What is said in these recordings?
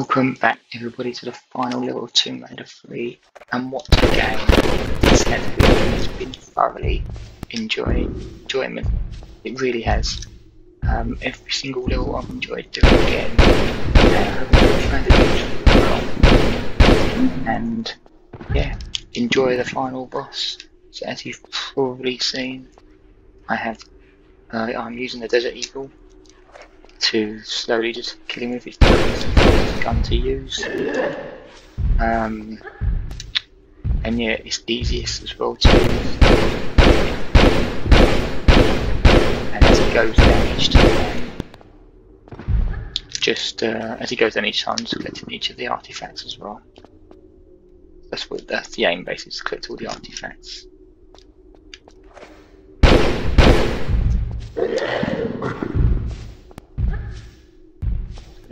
Welcome back everybody to the final level of Tomb Raider 3, and what a game. This has been thoroughly enjoyment, it really has. Every single level I've enjoyed doing again, and yeah, enjoy the final boss. So as you've probably seen, I'm using the Desert Eagle to slowly just kill him with his gun to use, and yeah, it's easiest as well to use. And as he goes down each time, just collecting each of the artifacts as well. That's the aim, basically, to collect all the artifacts.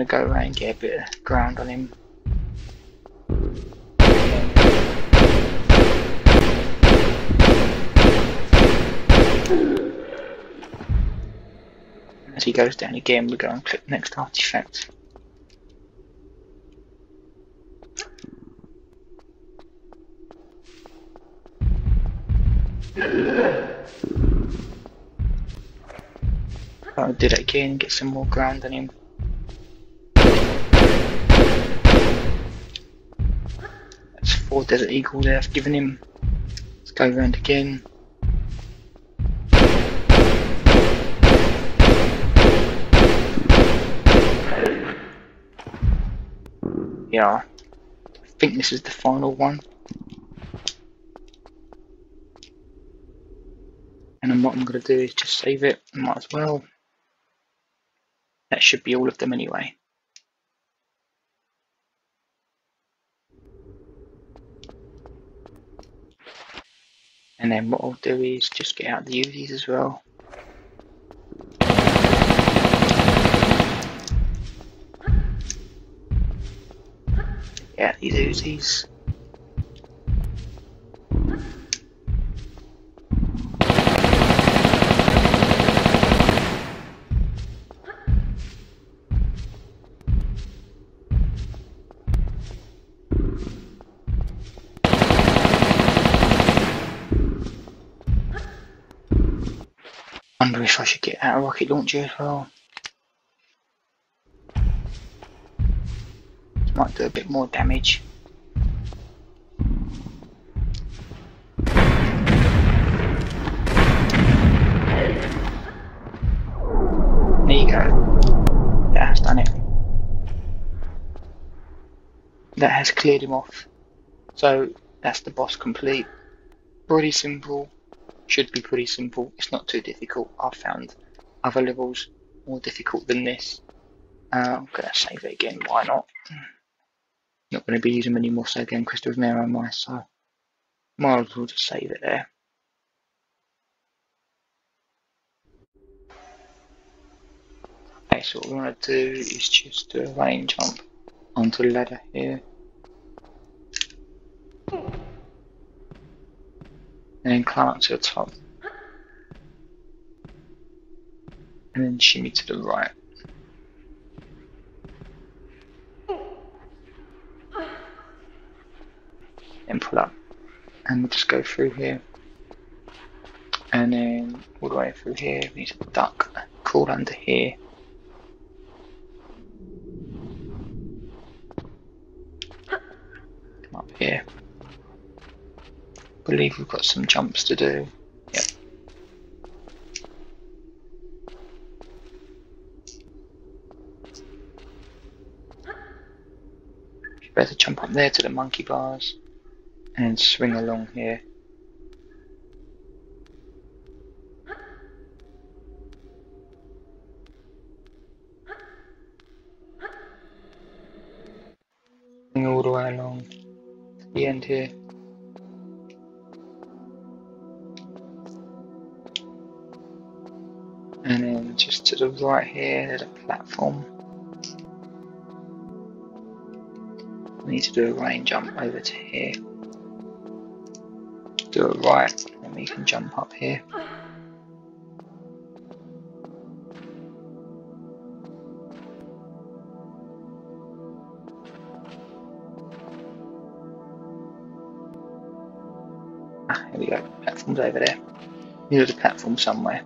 I'm gonna go around and get a bit of ground on him. As he goes down again, we'll go and click the next artifact. I'll do that again, get some more ground on him. Four Desert Eagle there I've given him. Let's go round again. Yeah, I think this is the final one. And then what I'm going to do is just save it, might as well. That should be all of them anyway. And then what I'll do is just get out the Uzis as well. Get out these Uzis. I wonder if I should get out a rocket launcher as well. Might do a bit more damage. There you go. That has done it. That has cleared him off. So that's the boss complete. Pretty simple. Should be pretty simple. It's not too difficult. I've found other levels more difficult than this. I'm gonna save it again. Why not? Not gonna be using many more save game crystals now, am I? So might as well just save it there. Okay, so what we want to do is just do a running jump onto the ladder here. And then climb up to the top, and then shimmy to the right. And pull up, and we'll just go through here, and then all the way through here. We need to duck, crawl under here, come up here. I believe we've got some jumps to do. Yep. You better jump up there to the monkey bars and swing along here. Swing all the way along to the end here. And then just to the right here, there's a platform. We need to do a running jump over to here. Do it right, and we can jump up here. Ah, here we go. Platform's over there. Middle of the platform somewhere.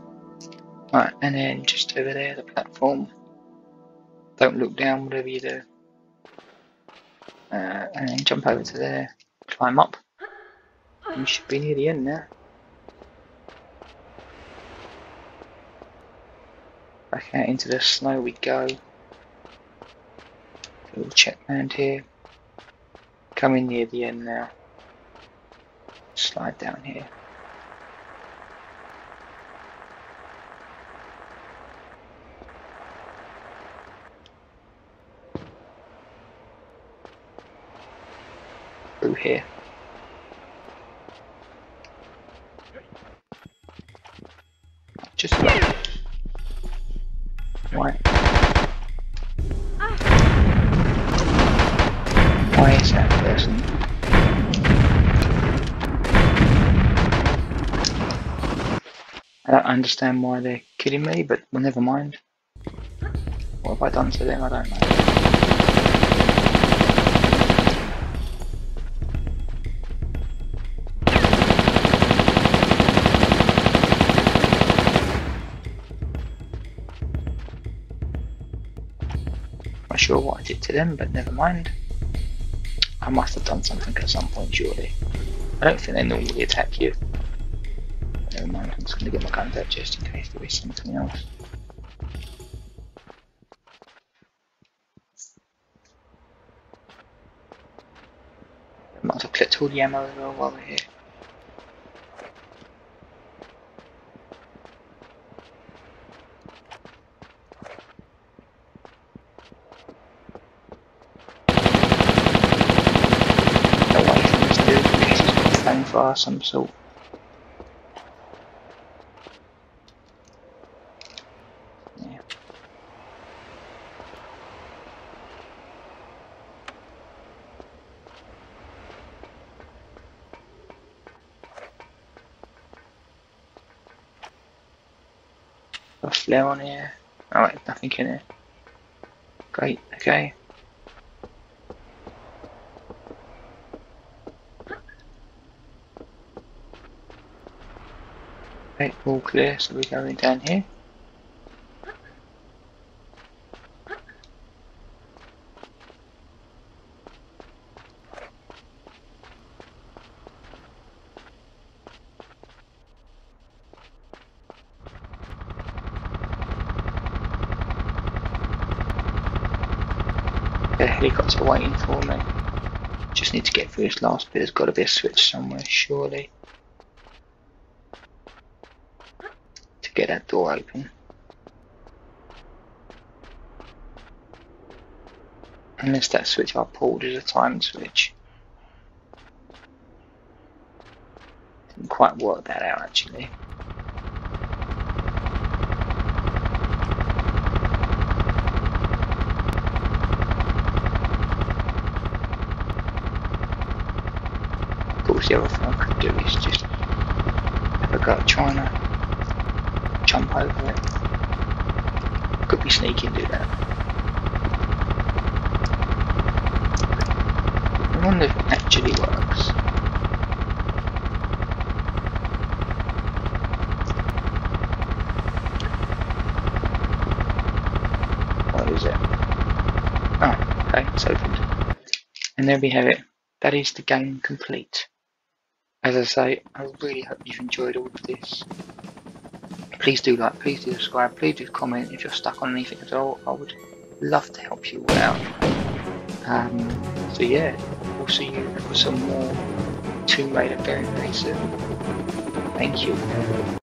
Right, and then just over there, the platform. Don't look down, whatever you do. And then jump over to there. Climb up. You should be near the end now. Back out into the snow we go. Little checkpoint here. Coming near the end now. Slide down here. Through here. Just right. Why is that person? I don't understand why they're kidding me, but well, never mind. What have I done to them? I don't know. Not sure what I did to them, but never mind. I must have done something at some point, surely. I don't think they normally attack you. But never mind, I'm just going to get my guns out just in case there is something else. I might have clipped all the ammo as well while we're here. Fire some sort. Yeah. A flare on here. Alright, nothing in here. Great, okay. All clear, so we're going down here. The helicopters are waiting for me. Just need to get through this last bit. There's got to be a switch somewhere, surely. Get that door open. Unless that switch I pulled is a time switch. Didn't quite work that out actually. Of course the other thing I could do is just have a go at trying to jump over it. Could be sneaky and do that. I wonder if it actually works. What is it? Oh, okay, it's opened. And there we have it. That is the game complete. As I say, I really hope you've enjoyed all of this. Please do like, please do subscribe, please do comment if you're stuck on anything at all. I would love to help you out. So yeah, we'll see you for some more Tomb Raider very soon. Thank you.